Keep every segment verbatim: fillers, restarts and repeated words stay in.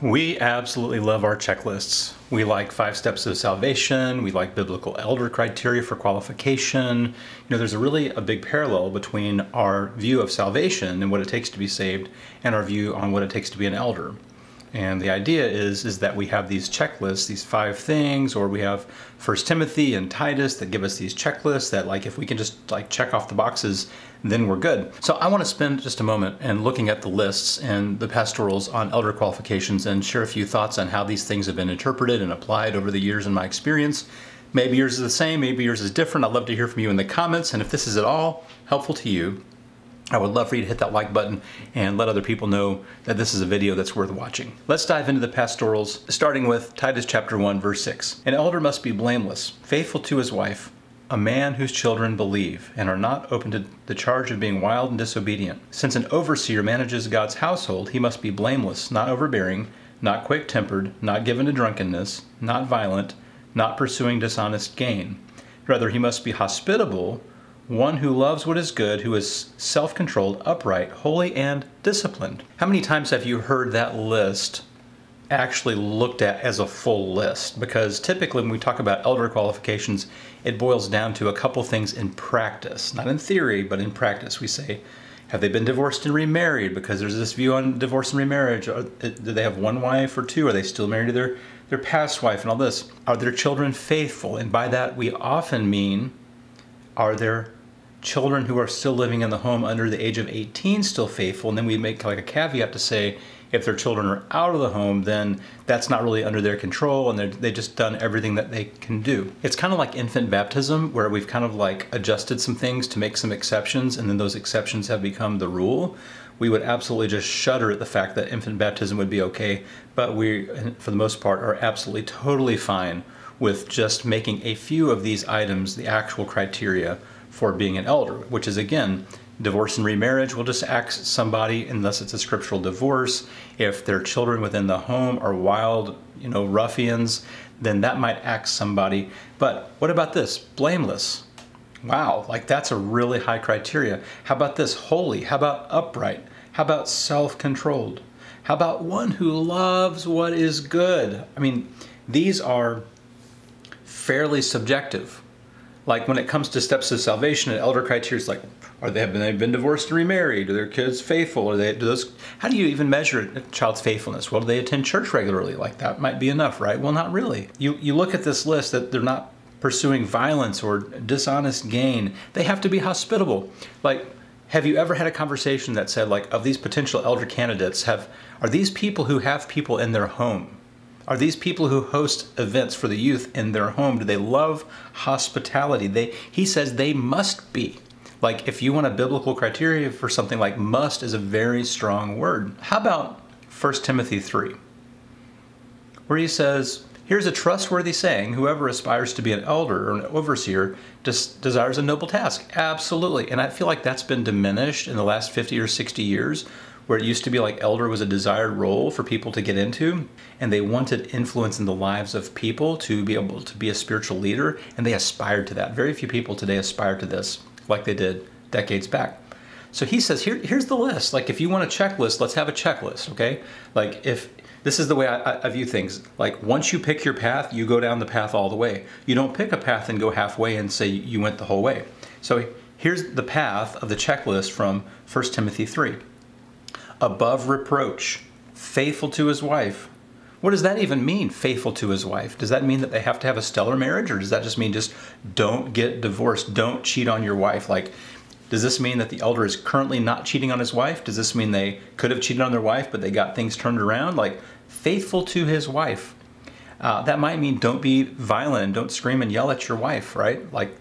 We absolutely love our checklists. We like five steps of salvation. We like biblical elder criteria for qualification. You know, there's a really a big parallel between our view of salvation and what it takes to be saved and our view on what it takes to be an elder. And the idea is, is that we have these checklists, these five things, or we have First Timothy and Titus that give us these checklists that, like, if we can just like check off the boxes, then we're good. So I want to spend just a moment and looking at the lists and the pastorals on elder qualifications and share a few thoughts on how these things have been interpreted and applied over the years in my experience. Maybe yours is the same, maybe yours is different. I'd love to hear from you in the comments. And if this is at all helpful to you, I would love for you to hit that like button and let other people know that this is a video that's worth watching. Let's dive into the pastorals, starting with Titus chapter one, verse six. An elder must be blameless, faithful to his wife, a man whose children believe and are not open to the charge of being wild and disobedient. Since an overseer manages God's household, he must be blameless, not overbearing, not quick-tempered, not given to drunkenness, not violent, not pursuing dishonest gain. Rather, he must be hospitable, one who loves what is good, who is self-controlled, upright, holy, and disciplined. How many times have you heard that list actually looked at as a full list? Because typically when we talk about elder qualifications, it boils down to a couple things in practice. Not in theory, but in practice. We say, have they been divorced and remarried? Because there's this view on divorce and remarriage. Did they have one wife or two? Are they still married to their, their past wife and all this? Are their children faithful? And by that we often mean, are there children who are still living in the home under the age of eighteen still faithful? And then we make like a caveat to say, if their children are out of the home, then that's not really under their control and they've just done everything that they can do. It's kind of like infant baptism, where we've kind of like adjusted some things to make some exceptions, and then those exceptions have become the rule. We would absolutely just shudder at the fact that infant baptism would be okay, but we, for the most part, are absolutely totally fine with just making a few of these items the actual criteria for being an elder, which is, again, divorce and remarriage. We'll just axe somebody unless it's a scriptural divorce. If their children within the home are wild, you know, ruffians, then that might axe somebody. But what about this? Blameless. Wow, like that's a really high criteria. How about this? Holy. How about upright? How about self-controlled? How about one who loves what is good? I mean, these are fairly subjective. Like when it comes to steps of salvation and elder criteria, it's like, are they have been, they've been divorced and remarried? Are their kids faithful? Are they, do those, how do you even measure a child's faithfulness? Well, do they attend church regularly? Like that might be enough, right? Well, not really. You, you look at this list that they're not pursuing violence or dishonest gain. They have to be hospitable. Like, have you ever had a conversation that said, like, of these potential elder candidates, have, are these people who have people in their home? Are these people who host events for the youth in their home? Do they love hospitality? They, he says they must be. Like, if you want a biblical criteria for something, like must is a very strong word. How about First Timothy three, where he says, here's a trustworthy saying, whoever aspires to be an elder or an overseer des- desires a noble task. Absolutely. And I feel like that's been diminished in the last fifty or sixty years, where it used to be like elder was a desired role for people to get into, and they wanted influence in the lives of people to be able to be a spiritual leader, and they aspired to that. Very few people today aspire to this like they did decades back. So he says, here, here's the list. Like, if you want a checklist, let's have a checklist, okay? Like, if this is the way I, I view things. Like, once you pick your path, you go down the path all the way. You don't pick a path and go halfway and say you went the whole way. So here's the path of the checklist from First Timothy three. Above reproach, faithful to his wife. What does that even mean, faithful to his wife? Does that mean that they have to have a stellar marriage, or does that just mean just don't get divorced, don't cheat on your wife? Like, does this mean that the elder is currently not cheating on his wife? Does this mean they could have cheated on their wife, but they got things turned around? Like, faithful to his wife. Uh, that might mean don't be violent and don't scream and yell at your wife, right? Like,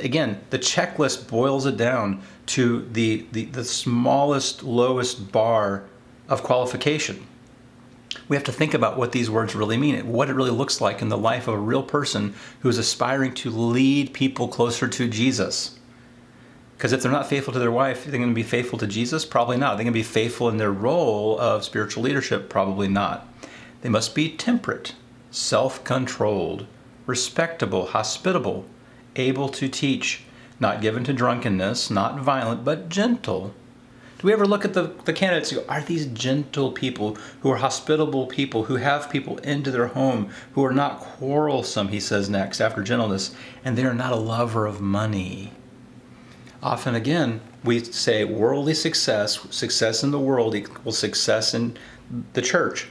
again, the checklist boils it down to the, the, the smallest, lowest bar of qualification. We have to think about what these words really mean, what it really looks like in the life of a real person who is aspiring to lead people closer to Jesus. Because if they're not faithful to their wife, are they going to be faithful to Jesus? Probably not. Are they going to be faithful in their role of spiritual leadership? Probably not. They must be temperate, self-controlled, respectable, hospitable, able to teach, not given to drunkenness, not violent, but gentle, Do we ever look at the, the candidates and go, are these gentle people who are hospitable people, who have people into their home, who are not quarrelsome, he says next, after gentleness, and they are not a lover of money. Often again, we say worldly success, success in the world equals success in the church.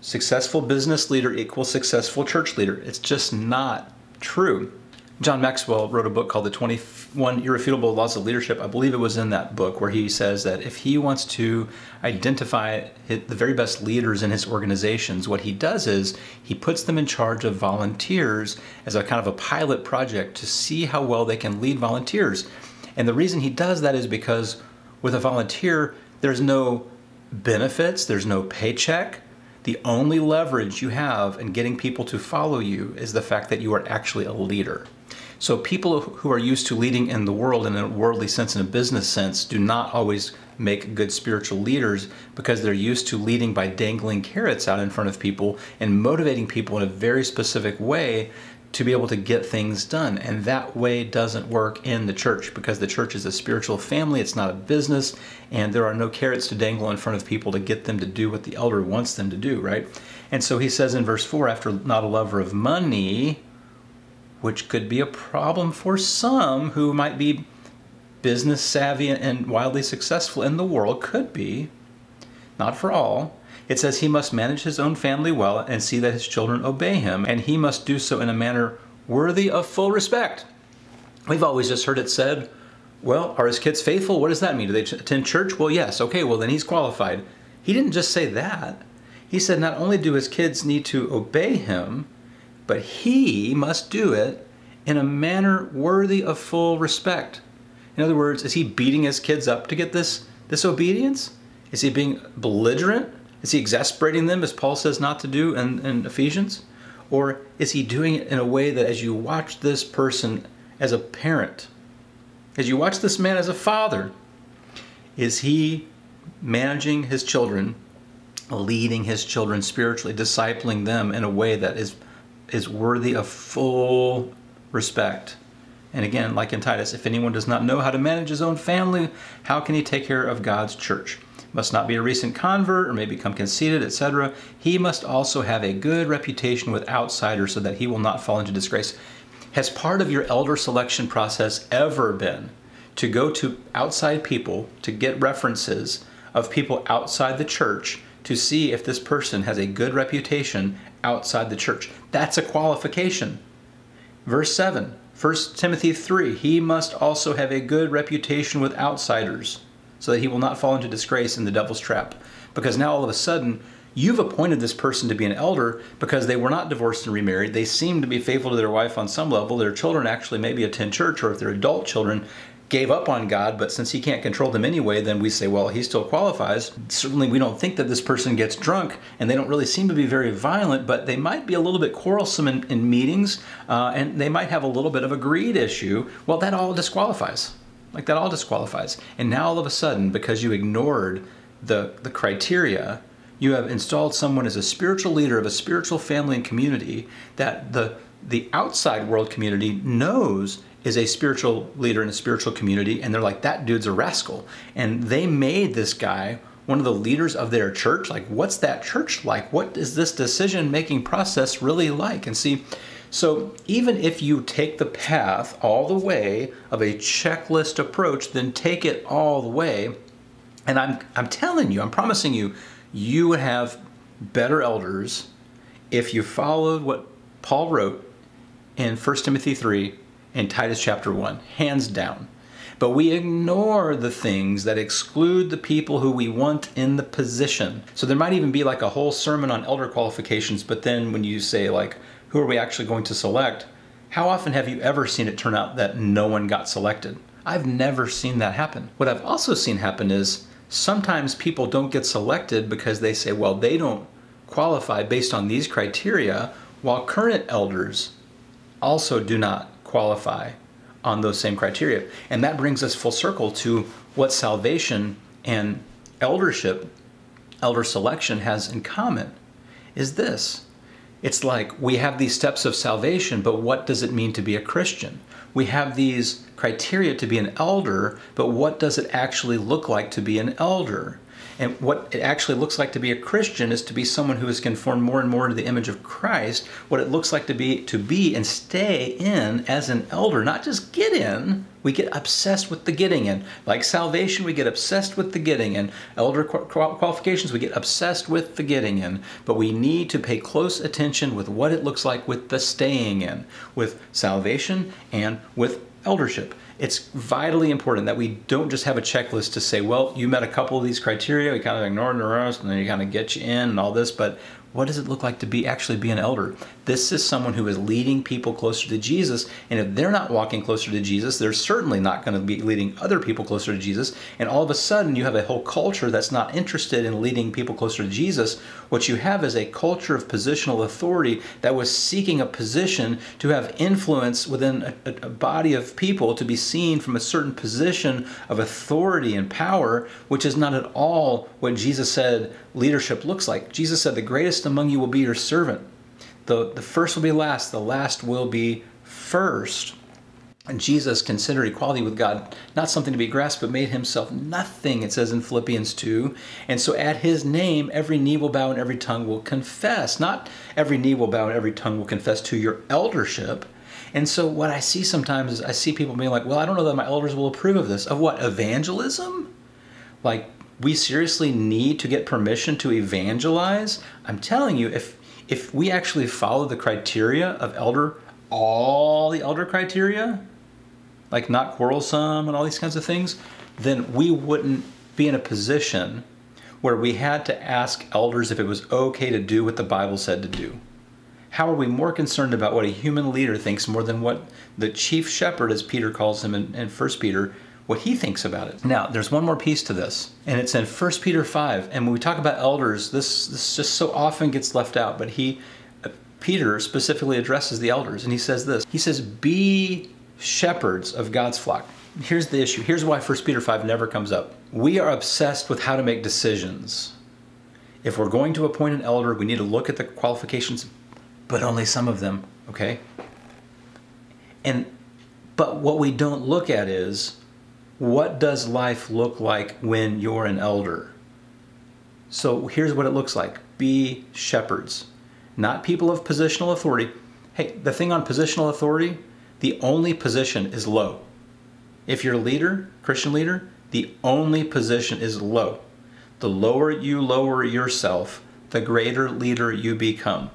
Successful business leader equals successful church leader. It's just not true. John Maxwell wrote a book called The twenty-one Irrefutable Laws of Leadership. I believe it was in that book where he says that if he wants to identify the very best leaders in his organizations, what he does is he puts them in charge of volunteers as a kind of a pilot project to see how well they can lead volunteers. And the reason he does that is because with a volunteer, there's no benefits, there's no paycheck. The only leverage you have in getting people to follow you is the fact that you are actually a leader. So people who are used to leading in the world in a worldly sense and a business sense do not always make good spiritual leaders because they're used to leading by dangling carrots out in front of people and motivating people in a very specific way to be able to get things done. And that way doesn't work in the church because the church is a spiritual family, it's not a business, and there are no carrots to dangle in front of people to get them to do what the elder wants them to do, right? And so he says in verse four, after not a lover of money, which could be a problem for some who might be business savvy and wildly successful in the world, could be, not for all. It says he must manage his own family well and see that his children obey him, and he must do so in a manner worthy of full respect. We've always just heard it said, well, are his kids faithful? What does that mean? Do they attend church? Well, yes. Okay, well, then he's qualified. He didn't just say that. He said not only do his kids need to obey him, but he must do it in a manner worthy of full respect. In other words, is he beating his kids up to get this disobedience? Is he being belligerent? Is he exasperating them, as Paul says not to do in, in Ephesians? Or is he doing it in a way that as you watch this person as a parent, as you watch this man as a father, is he managing his children, leading his children spiritually, discipling them in a way that is is worthy of full respect? And again, like in Titus, if anyone does not know how to manage his own family, how can he take care of God's church? Must not be a recent convert or may become conceited, et cetera. He must also have a good reputation with outsiders so that he will not fall into disgrace. Has part of your elder selection process ever been to go to outside people to get references of people outside the church to see if this person has a good reputation outside the church? That's a qualification. Verse seven, First Timothy three, he must also have a good reputation with outsiders so that he will not fall into disgrace in the devil's trap. Because now all of a sudden, you've appointed this person to be an elder because they were not divorced and remarried. They seem to be faithful to their wife on some level. Their children actually maybe attend church, or if they're adult children, gave up on God, but since he can't control them anyway, then we say, well, he still qualifies. Certainly we don't think that this person gets drunk, and they don't really seem to be very violent, but they might be a little bit quarrelsome in, in meetings, uh, and they might have a little bit of a greed issue. Well, that all disqualifies. Like, that all disqualifies. And now all of a sudden, because you ignored the, the criteria, you have installed someone as a spiritual leader of a spiritual family and community that the, the outside world community knows is a spiritual leader in a spiritual community, and they're like, that dude's a rascal. And they made this guy one of the leaders of their church. Like, what's that church like? What is this decision-making process really like? And see, so even if you take the path all the way of a checklist approach, then take it all the way. And I'm, I'm telling you, I'm promising you, you would have better elders if you followed what Paul wrote in First Timothy three, in Titus chapter one, hands down. But we ignore the things that exclude the people who we want in the position. So there might even be like a whole sermon on elder qualifications, but then when you say like, who are we actually going to select? How often have you ever seen it turn out that no one got selected? I've never seen that happen. What I've also seen happen is sometimes people don't get selected because they say, well, they don't qualify based on these criteria, while current elders also do not qualify on those same criteria. And that brings us full circle to what salvation and eldership, elder selection has in common, is this. It's like we have these steps of salvation, but what does it mean to be a Christian? We have these criteria to be an elder, but what does it actually look like to be an elder? And what it actually looks like to be a Christian is to be someone who is conformed more and more to the image of Christ, what it looks like to be to be and stay in as an elder, not just get in. We get obsessed with the getting in. Like salvation, we get obsessed with the getting in. Elder qualifications, we get obsessed with the getting in. But we need to pay close attention with what it looks like with the staying in, with salvation and with eldership. It's vitally important that we don't just have a checklist to say, well, you met a couple of these criteria, we kind of ignored the rest, and then you kind of get you in and all this, but what does it look like to be actually be an elder? This is someone who is leading people closer to Jesus, and if they're not walking closer to Jesus, they're certainly not going to be leading other people closer to Jesus, and all of a sudden you have a whole culture that's not interested in leading people closer to Jesus. What you have is a culture of positional authority that was seeking a position to have influence within a, a body of people, to be seen from a certain position of authority and power, which is not at all what Jesus said leadership looks like. Jesus said the greatest among you will be your servant. The, the first will be last, the last will be first. And Jesus considered equality with God not something to be grasped, but made himself nothing, it says in Philippians two. And so at his name, every knee will bow and every tongue will confess. Not every knee will bow and every tongue will confess to your eldership. And so what I see sometimes is I see people being like, well, I don't know that my elders will approve of this. Of what? Evangelism? Like, we seriously need to get permission to evangelize? I'm telling you, if if we actually follow the criteria of elder, all the elder criteria, like not quarrelsome and all these kinds of things, then we wouldn't be in a position where we had to ask elders if it was okay to do what the Bible said to do. How are we more concerned about what a human leader thinks more than what the chief shepherd, as Peter calls him in, in First Peter, what he thinks about it? Now, there's one more piece to this, and it's in First Peter five. And when we talk about elders, this, this just so often gets left out, but he, uh, Peter specifically addresses the elders, and he says this. He says, be shepherds of God's flock. Here's the issue. Here's why First Peter five never comes up. We are obsessed with how to make decisions. If we're going to appoint an elder, we need to look at the qualifications, but only some of them, okay? And, but what we don't look at is, what does life look like when you're an elder? So here's what it looks like. Be shepherds, not people of positional authority. Hey, the thing on positional authority, the only position is low. If you're a leader, Christian leader, the only position is low. The lower you lower yourself, the greater leader you become.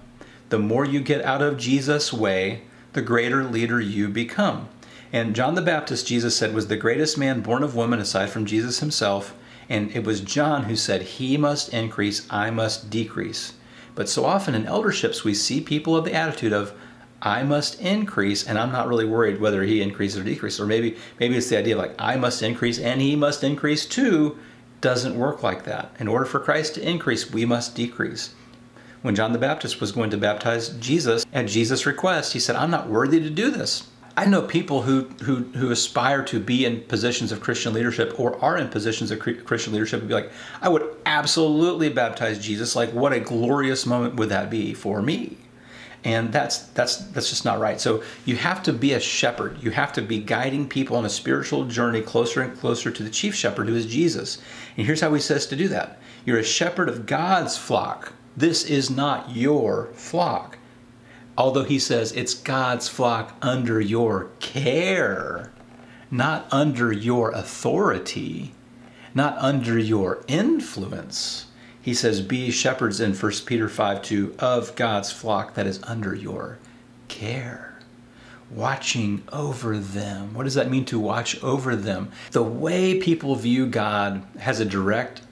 The more you get out of Jesus' way, the greater leader you become. And John the Baptist, Jesus said, was the greatest man born of woman aside from Jesus himself. And it was John who said, he must increase, I must decrease. But so often in elderships, we see people of the attitude of, I must increase, and I'm not really worried whether he increases or decreases. Or maybe, maybe it's the idea of like, I must increase and he must increase too. Doesn't work like that. In order for Christ to increase, we must decrease. When John the Baptist was going to baptize Jesus, at Jesus' request, he said, I'm not worthy to do this. I know people who, who, who aspire to be in positions of Christian leadership or are in positions of Christian leadership and be like, I would absolutely baptize Jesus. Like, what a glorious moment would that be for me? And that's, that's, that's just not right. So you have to be a shepherd. You have to be guiding people on a spiritual journey closer and closer to the chief shepherd, who is Jesus. And here's how he says to do that. You're a shepherd of God's flock. This is not your flock. Although he says it's God's flock under your care, not under your authority, not under your influence. He says, be shepherds in First Peter five two of God's flock that is under your care, watching over them. What does that mean to watch over them? The way people view God has a direct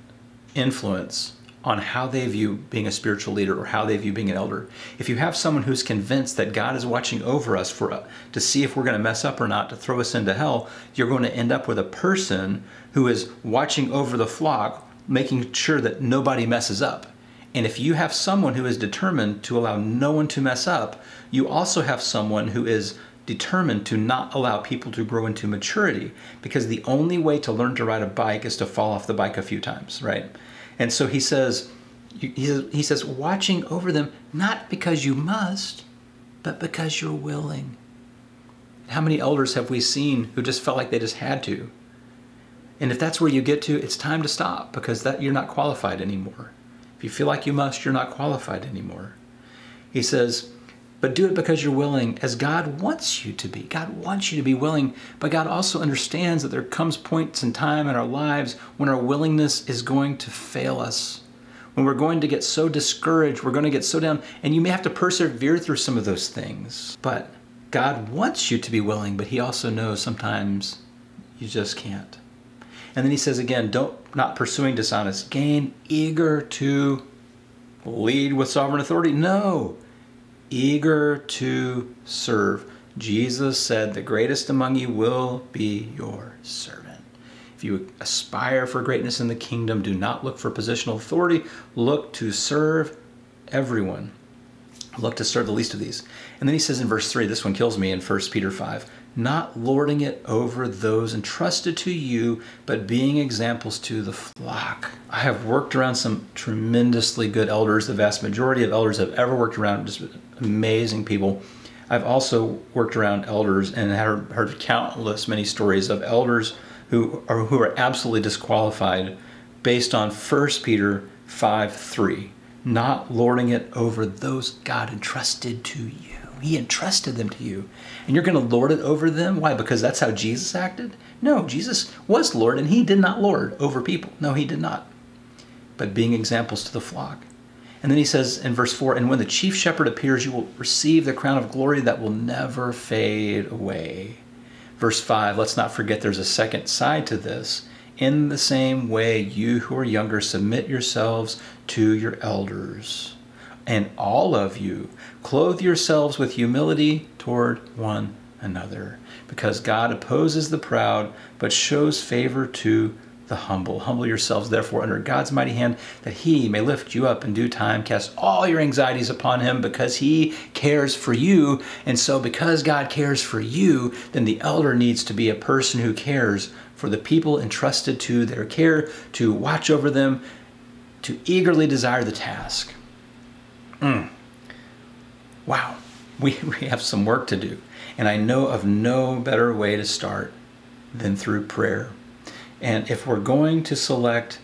influence on how they view being a spiritual leader or how they view being an elder. If you have someone who's convinced that God is watching over us for uh, to see if we're going to mess up or not, to throw us into hell, you're going to end up with a person who is watching over the flock, making sure that nobody messes up. And if you have someone who is determined to allow no one to mess up, you also have someone who is determined to not allow people to grow into maturity, because the only way to learn to ride a bike is to fall off the bike a few times, right? And so he says, He says, he says, watching over them, not because you must, but because you're willing. How many elders have we seen who just felt like they just had to? And if that's where you get to, it's time to stop, because that you're not qualified anymore. If you feel like you must, you're not qualified anymore. He says, but do it because you're willing, as God wants you to be. God wants you to be willing, but God also understands that there comes points in time in our lives when our willingness is going to fail us, when we're going to get so discouraged, we're going to get so down, and you may have to persevere through some of those things. But God wants you to be willing, but he also knows sometimes you just can't. And then he says again, don't, not pursuing dishonest gain, eager to lead with sovereign authority. No, eager to serve. Jesus said, the greatest among you will be your servant. If you aspire for greatness in the kingdom, do not look for positional authority. Look to serve everyone. Look to serve the least of these. And then he says in verse three, this one kills me, in First Peter five, not lording it over those entrusted to you, but being examples to the flock. I have worked around some tremendously good elders. The vast majority of elders I've ever worked around, just amazing people. I've also worked around elders and have heard countless many stories of elders who are, who are absolutely disqualified based on First Peter five three, not lording it over those God entrusted to you. He entrusted them to you. And you're going to lord it over them? Why? Because that's how Jesus acted? No, Jesus was Lord, and he did not lord over people. No, he did not. But being examples to the flock. And then he says in verse four, and when the chief shepherd appears, you will receive the crown of glory that will never fade away. Verse five, let's not forget there's a second side to this. In the same way, you who are younger, submit yourselves to your elders. And all of you, clothe yourselves with humility toward one another. Because God opposes the proud, but shows favor to the humble. Humble yourselves, therefore, under God's mighty hand, that he may lift you up in due time. Cast all your anxieties upon him, because he cares for you. And so because God cares for you, then the elder needs to be a person who cares for the people entrusted to their care, to watch over them, to eagerly desire the task. Mm. Wow, we, we have some work to do. And I know of no better way to start than through prayer. And if we're going to select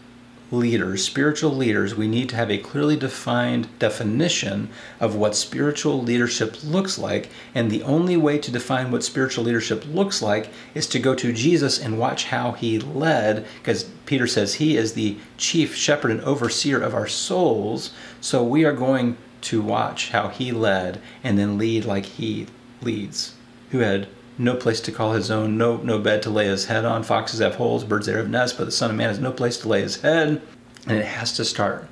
leaders, spiritual leaders, we need to have a clearly defined definition of what spiritual leadership looks like. And the only way to define what spiritual leadership looks like is to go to Jesus and watch how he led, because Peter says he is the chief shepherd and overseer of our souls. So we are going to watch how he led and then lead like he leads, who had no place to call his own, no, no bed to lay his head on. Foxes have holes, birds thereof have nests, but the Son of Man has no place to lay his head. And it has to start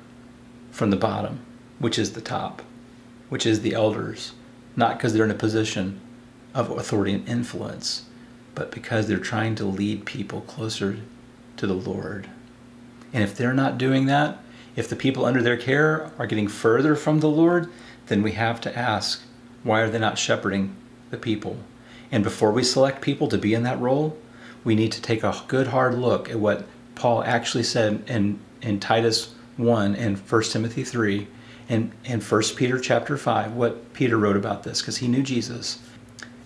from the bottom, which is the top, which is the elders. Not because they're in a position of authority and influence, but because they're trying to lead people closer to the Lord. And if they're not doing that, if the people under their care are getting further from the Lord, then we have to ask, why are they not shepherding the people? And before we select people to be in that role, we need to take a good hard look at what Paul actually said in, in Titus one and First Timothy three and, and First Peter chapter five, what Peter wrote about this, because he knew Jesus.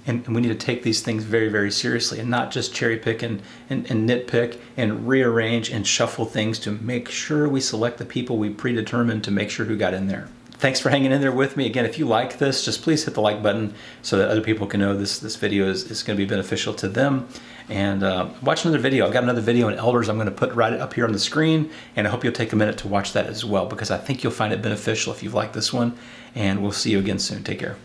And, and we need to take these things very, very seriously and not just cherry pick and, and, and nitpick and rearrange and shuffle things to make sure we select the people we predetermined to make sure who got in there. Thanks for hanging in there with me. Again, if you like this, just please hit the like button so that other people can know this, this video is, is going to be beneficial to them. And uh, watch another video. I've got another video on elders I'm going to put right up here on the screen. And I hope you'll take a minute to watch that as well, because I think you'll find it beneficial if you've liked this one. And we'll see you again soon. Take care.